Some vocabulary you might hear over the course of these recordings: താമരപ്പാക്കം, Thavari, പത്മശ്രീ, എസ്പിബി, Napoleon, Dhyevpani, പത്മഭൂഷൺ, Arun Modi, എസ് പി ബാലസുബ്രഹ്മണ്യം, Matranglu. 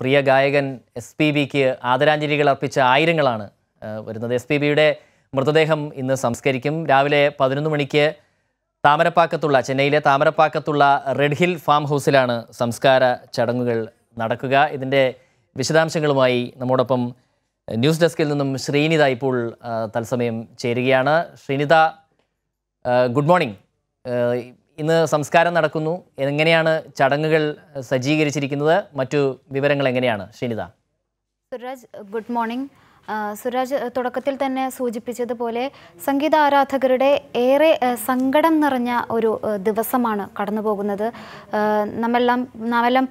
പ്രിയ ഗായകൻ S P ബിക്ക് ആദരാഞ്ജലികൾ അർപ്പിച്ച ആയിരങ്ങളാണ് വരുന്നത്. എസ് പി ബിയുടെ മൃതദേഹം ഇന്ന് സംസ്കരിക്കും. രാവിലെ 11 മണിക്ക് താമരപ്പാക്കത്തുള്ള ചെന്നൈയിലെ താമരപ്പാക്കത്തുള്ള റെഡ് ഹിൽ ഫാം ഹൗസിലാണ് സംസ്കാര ചടങ്ങുകൾ നടക്കുക. ഇതിൻ്റെ വിശദാംശങ്ങളുമായി നമ്മോടൊപ്പം ന്യൂസ് ഡെസ്കിൽ നിന്നും ശ്രീനിത ഇപ്പോൾ തത്സമയം ചേരുകയാണ്. Sreenitha, good morning. ഇന്ന് സംസ്കാരം നടക്കുന്നു, എങ്ങനെയാണ് ചടങ്ങുകൾ സജ്ജീകരിച്ചിരിക്കുന്നത്, മറ്റു വിവരങ്ങൾ എങ്ങനെയാണ് ശ്രീനിത? Suraj, good morning. സുരാജ്, തുടക്കത്തിൽ തന്നെ സൂചിപ്പിച്ചതുപോലെ സംഗീത ആരാധകരുടെ ഏറെ സങ്കടം നിറഞ്ഞ ഒരു ദിവസമാണ് കടന്നു പോകുന്നത്. നമ്മെല്ലാം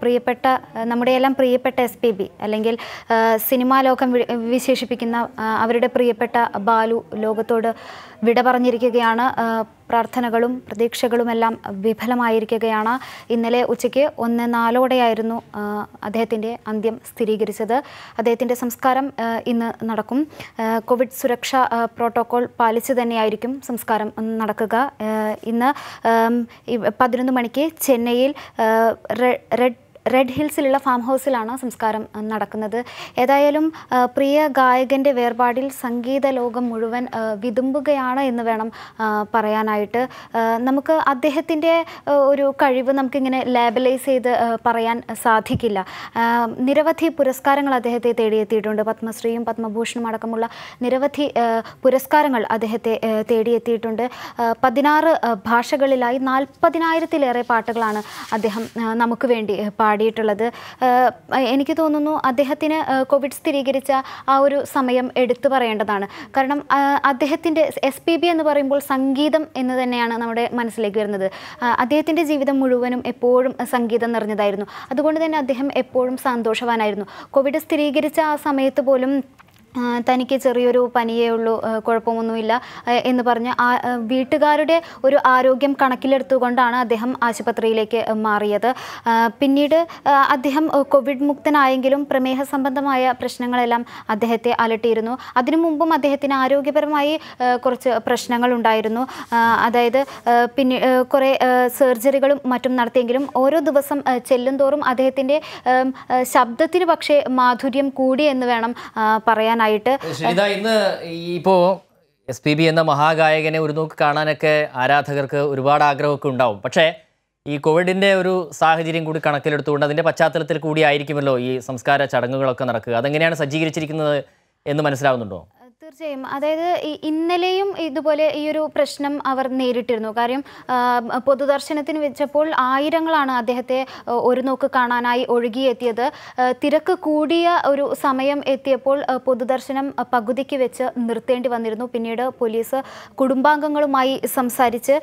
പ്രിയപ്പെട്ട നമ്മുടെയെല്ലാം പ്രിയപ്പെട്ട എസ് പി ബി, അല്ലെങ്കിൽ സിനിമാ ലോകം വിശേഷിപ്പിക്കുന്ന അവരുടെ പ്രിയപ്പെട്ട ബാലു ലോകത്തോട് വിട പറഞ്ഞിരിക്കുകയാണ്. പ്രാർത്ഥനകളും പ്രതീക്ഷകളുമെല്ലാം വിഫലമായിരിക്കുകയാണ്. ഇന്നലെ ഉച്ചയ്ക്ക് 1:04 അദ്ദേഹത്തിൻ്റെ അന്ത്യം സ്ഥിരീകരിച്ചത്. അദ്ദേഹത്തിൻ്റെ സംസ്കാരം ഇന്ന് നടക്കും. കോവിഡ് സുരക്ഷാ പ്രോട്ടോകോൾ പാലിച്ച് തന്നെയായിരിക്കും സംസ്കാരം നടക്കുക. ഇന്ന് 11 മണിക്ക് ചെന്നൈയിൽ റെഡ് ഹിൽസിലുള്ള ഫാം ഹൗസിലാണ് സംസ്കാരം നടക്കുന്നത്. ഏതായാലും പ്രിയ ഗായകൻ്റെ വേർപാടിൽ സംഗീത ലോകം മുഴുവൻ വിതുമ്പുകയാണ് എന്ന് വേണം പറയാനായിട്ട്. നമുക്ക് അദ്ദേഹത്തിൻ്റെ ഒരു കഴിവ് നമുക്കിങ്ങനെ ലേബലൈസ് ചെയ്ത് പറയാൻ സാധിക്കില്ല. നിരവധി പുരസ്കാരങ്ങൾ അദ്ദേഹത്തെ തേടിയെത്തിയിട്ടുണ്ട്. പത്മശ്രീയും പത്മഭൂഷണും അടക്കമുള്ള നിരവധി പുരസ്കാരങ്ങൾ അദ്ദേഹത്തെ തേടിയെത്തിയിട്ടുണ്ട്. 16 ഭാഷകളിലായി 40,000-ലേറെ പാട്ടുകളാണ് അദ്ദേഹം നമുക്ക് വേണ്ടി പാടിയിട്ടുള്ളത്. എനിക്ക് തോന്നുന്നു അദ്ദേഹത്തിന് കോവിഡ് സ്ഥിരീകരിച്ച ആ ഒരു സമയം എടുത്തു പറയേണ്ടതാണ്. കാരണം അദ്ദേഹത്തിൻ്റെ എസ് പി ബി എന്ന് പറയുമ്പോൾ സംഗീതം എന്ന് തന്നെയാണ് നമ്മുടെ മനസ്സിലേക്ക് വരുന്നത്. അദ്ദേഹത്തിൻ്റെ ജീവിതം മുഴുവനും എപ്പോഴും സംഗീതം നിറഞ്ഞതായിരുന്നു. അതുകൊണ്ട് തന്നെ അദ്ദേഹം എപ്പോഴും സന്തോഷവാനായിരുന്നു. കോവിഡ് സ്ഥിരീകരിച്ച ആ സമയത്ത് പോലും തനിക്ക് ചെറിയൊരു പനിയേ ഉള്ളൂ, കുഴപ്പമൊന്നുമില്ല എന്ന് പറഞ്ഞ് വീട്ടുകാരുടെ ഒരു ആരോഗ്യം കണക്കിലെടുത്തുകൊണ്ടാണ് അദ്ദേഹം ആശുപത്രിയിലേക്ക് മാറിയത്. പിന്നീട് അദ്ദേഹം കോവിഡ് മുക്തനായെങ്കിലും പ്രമേഹ സംബന്ധമായ പ്രശ്നങ്ങളെല്ലാം അദ്ദേഹത്തെ അലട്ടിയിരുന്നു. അതിനു മുമ്പും അദ്ദേഹത്തിന് ആരോഗ്യപരമായി കുറച്ച് പ്രശ്നങ്ങളുണ്ടായിരുന്നു. അതായത് പിന്നെ കുറേ സർജറികളും മറ്റും നടത്തിയെങ്കിലും ഓരോ ദിവസം ചെല്ലുംതോറും അദ്ദേഹത്തിൻ്റെ ശബ്ദത്തിന് പക്ഷേ മാധുര്യം കൂടി എന്ന് വേണം പറയാനായിട്ട്. ഇന്ന് ഇപ്പോ എസ് പി ബി എന്ന മഹാഗായകനെ ഒരു നോക്ക് കാണാനൊക്കെ ആരാധകർക്ക് ഒരുപാട് ആഗ്രഹമൊക്കെ ഉണ്ടാവും. പക്ഷേ ഈ കോവിഡിന്റെ ഒരു സാഹചര്യം കൂടി കണക്കിലെടുത്തുകൊണ്ട് അതിന്റെ പശ്ചാത്തലത്തിൽ കൂടി ആയിരിക്കുമല്ലോ ഈ സംസ്കാര ചടങ്ങുകളൊക്കെ നടക്കുക. അതെങ്ങനെയാണ് സജ്ജീകരിച്ചിരിക്കുന്നത് എന്ന് മനസ്സിലാവുന്നുണ്ടോ? തീർച്ചയായും. അതായത് ഇന്നലെയും ഇതുപോലെ ഈ ഒരു പ്രശ്നം അവർ നേരിട്ടിരുന്നു. കാര്യം പൊതുദർശനത്തിന് വെച്ചപ്പോൾ ആയിരങ്ങളാണ് അദ്ദേഹത്തെ ഒരു നോക്ക് കാണാനായി ഒഴുകിയെത്തിയത്. തിരക്ക് കൂടിയ ഒരു സമയം എത്തിയപ്പോൾ പൊതുദർശനം പകുതിക്ക് വെച്ച് നിർത്തേണ്ടി വന്നിരുന്നു. പിന്നീട് പോലീസ് കുടുംബാംഗങ്ങളുമായി സംസാരിച്ച്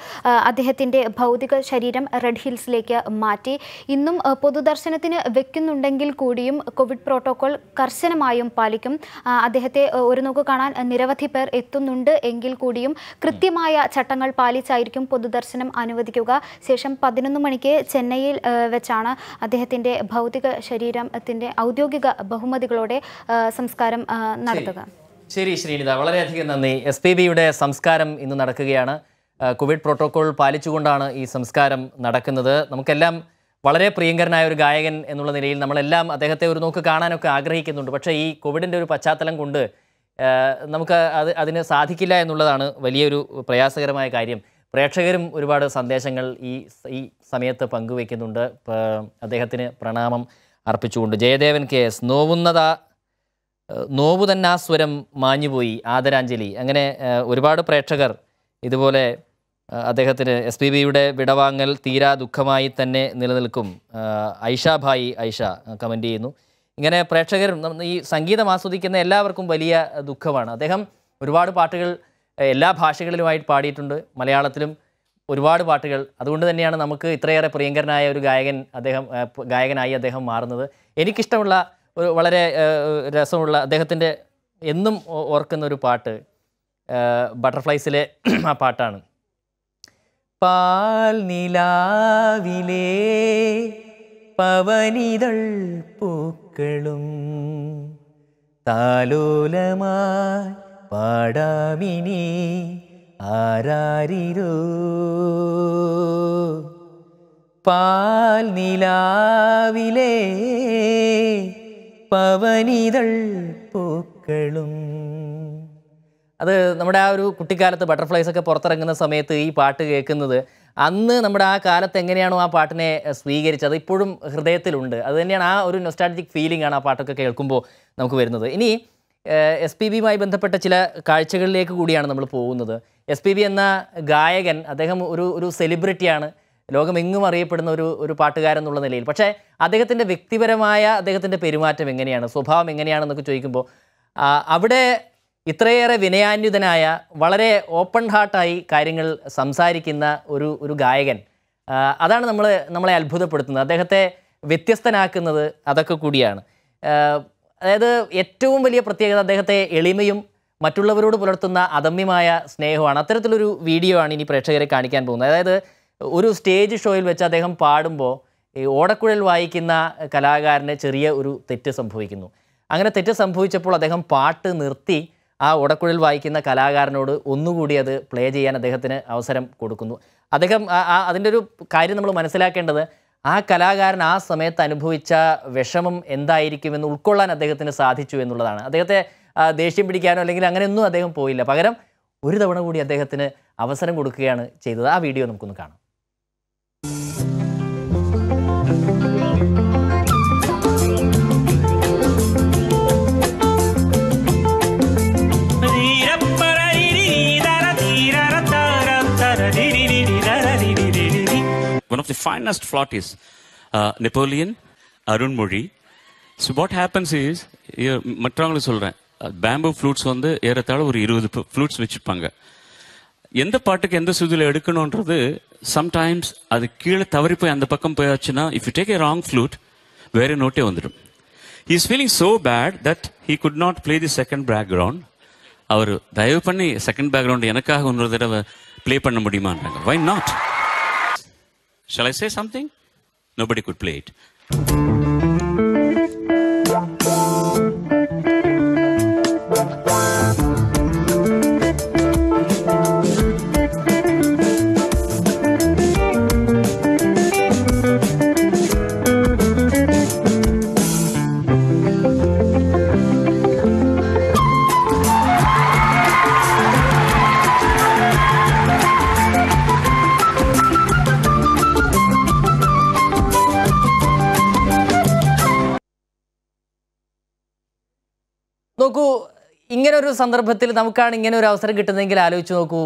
അദ്ദേഹത്തിൻ്റെ ഭൗതിക ശരീരം റെഡ് ഹിൽസിലേക്ക് മാറ്റി. ഇന്നും പൊതുദർശനത്തിന് വെക്കുന്നുണ്ടെങ്കിൽ കൂടിയും കോവിഡ് പ്രോട്ടോകോൾ കർശനമായും പാലിക്കും. അദ്ദേഹത്തെ ഒരു നോക്ക് കാണാൻ നിരവധി പേർ എത്തുന്നുണ്ട് എങ്കിൽ കൂടിയും കൃത്യമായ ചട്ടങ്ങൾ പാലിച്ചായിരിക്കും പൊതുദർശനം അനുവദിക്കുക. ശേഷം 11 മണിക്ക് ചെന്നൈയിൽ വെച്ചാണ് അദ്ദേഹത്തിൻ്റെ ഭൗതിക ശരീരത്തിൻ്റെ ഔദ്യോഗിക ബഹുമതികളോടെ സംസ്കാരം നടത്തുക. ശരി ശ്രീനിത, വളരെയധികം നന്ദി. എസ് പി ബിയുടെ സംസ്കാരം ഇന്ന് നടക്കുകയാണ്. കോവിഡ് പ്രോട്ടോകോൾ പാലിച്ചുകൊണ്ടാണ് ഈ സംസ്കാരം നടക്കുന്നത്. നമുക്കെല്ലാം വളരെ പ്രിയങ്കരനായ ഒരു ഗായകൻ എന്നുള്ള നിലയിൽ നമ്മളെല്ലാം അദ്ദേഹത്തെ ഒരു നോക്ക് കാണാനൊക്കെ ആഗ്രഹിക്കുന്നുണ്ട്. പക്ഷേ ഈ കോവിഡിൻ്റെ ഒരു പശ്ചാത്തലം കൊണ്ട് നമുക്ക് അതിന് സാധിക്കില്ല എന്നുള്ളതാണ് വലിയൊരു പ്രയാസകരമായ കാര്യം. പ്രേക്ഷകരും ഒരുപാട് സന്ദേശങ്ങൾ ഈ സമയത്ത് പങ്കുവയ്ക്കുന്നുണ്ട്. അദ്ദേഹത്തിന് പ്രണാമം അർപ്പിച്ചുകൊണ്ട് ജയദേവൻ KS നോവു തന്നെ ആ സ്വരം മാഞ്ഞുപോയി ആദരാഞ്ജലി. അങ്ങനെ ഒരുപാട് പ്രേക്ഷകർ ഇതുപോലെ അദ്ദേഹത്തിന് എസ് പി ബിയുടെ വിടവാങ്ങൽ തീരാ ദുഃഖമായി തന്നെ നിലനിൽക്കും. ഐഷ കമൻ്റ് ചെയ്യുന്നു. ഇങ്ങനെ പ്രേക്ഷകർ ഈ സംഗീതം ആസ്വദിക്കുന്ന എല്ലാവർക്കും വലിയ ദുഃഖമാണ്. അദ്ദേഹം ഒരുപാട് പാട്ടുകൾ എല്ലാ ഭാഷകളിലുമായി പാടിയിട്ടുണ്ട്, മലയാളത്തിലും ഒരുപാട് പാട്ടുകൾ. അതുകൊണ്ട് തന്നെയാണ് നമുക്ക് ഇത്രയേറെ പ്രിയങ്കരനായ ഒരു ഗായകനായി അദ്ദേഹം മാറുന്നത്. എനിക്കിഷ്ടമുള്ള ഒരു വളരെ രസമുള്ള അദ്ദേഹത്തിൻ്റെ എന്നും ഓർക്കുന്ന ഒരു പാട്ട് ബട്ടർഫ്ലൈസിലെ ആ പാട്ടാണ്. പാൽ നിലാവിലേ പവനിതൾ പൂക്കളും താലോലമായി പാടാമിനി ആരാരിരോ. പാൽ നിലാവിലേ പവനിതൾ പൂക്കളും അത് നമ്മുടെ ആ ഒരു കുട്ടിക്കാലത്ത് ബട്ടർഫ്ലൈസ് ഒക്കെ പുറത്തിറങ്ങുന്ന സമയത്ത് ഈ പാട്ട് കേൾക്കുന്നത് അന്ന് നമ്മുടെ ആ കാലത്ത് എങ്ങനെയാണോ ആ പാട്ടിനെ സ്വീകരിച്ചത് ഇപ്പോഴും ഹൃദയത്തിലുണ്ട്. അത് തന്നെയാണ് ആ ഒരു നൊസ്റ്റാൾജിക് ഫീലിംഗ് ആണ് ആ പാട്ടൊക്കെ കേൾക്കുമ്പോൾ നമുക്ക് വരുന്നത്. ഇനി എസ് പി ബിയുമായി ബന്ധപ്പെട്ട ചില കാഴ്ചകളിലേക്ക് കൂടിയാണ് നമ്മൾ പോകുന്നത്. എസ് പി ബി എന്ന ഗായകൻ അദ്ദേഹം ഒരു സെലിബ്രിറ്റിയാണ്, ലോകമെങ്ങും അറിയപ്പെടുന്ന ഒരു പാട്ടുകാരൻ എന്നുള്ള നിലയിൽ. പക്ഷേ അദ്ദേഹത്തിൻ്റെ വ്യക്തിപരമായ അദ്ദേഹത്തിൻ്റെ പെരുമാറ്റം എങ്ങനെയാണ്, സ്വഭാവം എങ്ങനെയാണെന്നൊക്കെ ചോദിക്കുമ്പോൾ അവിടെ ഇത്രയേറെ വിനയാന്വിതനായ വളരെ ഓപ്പൺ ഹാർട്ടായി കാര്യങ്ങൾ സംസാരിക്കുന്ന ഒരു ഗായകൻ, അതാണ് നമ്മളെ അത്ഭുതപ്പെടുത്തുന്നത്, അദ്ദേഹത്തെ വ്യത്യസ്തനാക്കുന്നത് അതൊക്കെ കൂടിയാണ്. അതായത് ഏറ്റവും വലിയ പ്രത്യേകത അദ്ദേഹത്തെ എളിമയും മറ്റുള്ളവരോട് പുലർത്തുന്ന അദമ്യമായ സ്നേഹമാണ്. അത്തരത്തിലൊരു വീഡിയോ ആണ് ഇനി പ്രേക്ഷകരെ കാണിക്കാൻ പോകുന്നത്. അതായത് ഒരു സ്റ്റേജ് ഷോയിൽ വെച്ച് അദ്ദേഹം പാടുമ്പോൾ ഈ ഓടക്കുഴൽ വായിക്കുന്ന കലാകാരന് ചെറിയ ഒരു തെറ്റ് സംഭവിക്കുന്നു. അങ്ങനെ തെറ്റ് സംഭവിച്ചപ്പോൾ അദ്ദേഹം പാട്ട് നിർത്തി ആ ഓടക്കുഴൽ വായിക്കുന്ന കലാകാരനോട് ഒന്നുകൂടി അത് പ്ലേ ചെയ്യാൻ അദ്ദേഹത്തിന് അവസരം കൊടുക്കുന്നു. അദ്ദേഹം അതിൻ്റെ ഒരു കാര്യം നമ്മൾ മനസ്സിലാക്കേണ്ടത് ആ കലാകാരൻ ആ സമയത്ത് അനുഭവിച്ച വിഷമം എന്തായിരിക്കുമെന്ന് ഉൾക്കൊള്ളാൻ അദ്ദേഹത്തിന് സാധിച്ചു എന്നുള്ളതാണ്. അദ്ദേഹത്തെ ദേഷ്യം പിടിക്കാനോ അല്ലെങ്കിൽ അങ്ങനെയൊന്നും അദ്ദേഹം പോയില്ല. പകരം ഒരു തവണ കൂടി അദ്ദേഹത്തിന് അവസരം കൊടുക്കുകയാണ് ചെയ്തത്. ആ വീഡിയോ നമുക്കൊന്ന് കാണാം. One of the finest flute is Napoleon, Arun Modi. So what happens is, Matranglu solran bamboo flutes vandu erathaalu or 20 flutes vechippanga. Endha paattukku endha sudhila edukkanondrathu sometimes adu keela thavari poi andha pakkam poyachina if you take a wrong flute vera note vandrum. He is feeling so bad that he could not play the second background. Avaru Dhyevpani second background enakkaga onru thadava play panna mudiyuma nanga. Why not? Shall I say something? Nobody could play it. നോക്കൂ, ഇങ്ങനൊരു സന്ദർഭത്തിൽ നമുക്കാണ് ഇങ്ങനെ ഒരു അവസരം കിട്ടുന്നതെങ്കിൽ ആലോചിച്ച് നോക്കൂ.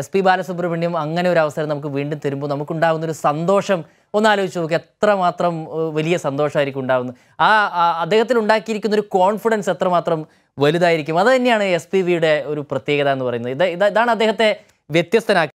എസ് പി ബാലസുബ്രഹ്മണ്യം അങ്ങനെ ഒരു അവസരം നമുക്ക് വീണ്ടും തരുമ്പോൾ നമുക്കുണ്ടാകുന്നൊരു സന്തോഷം ഒന്ന് ആലോചിച്ച് നോക്കുക. എത്രമാത്രം വലിയ സന്തോഷമായിരിക്കും ഉണ്ടാകുന്നത്. ആ അദ്ദേഹത്തിൽ ഉണ്ടാക്കിയിരിക്കുന്നൊരു കോൺഫിഡൻസ് എത്രമാത്രം വലുതായിരിക്കും. അത് തന്നെയാണ് എസ് പി ബിയുടെ ഒരു പ്രത്യേകത എന്ന് പറയുന്നത്. ഇതാണ് അദ്ദേഹത്തെ വ്യത്യസ്തനാക്കുന്നത്.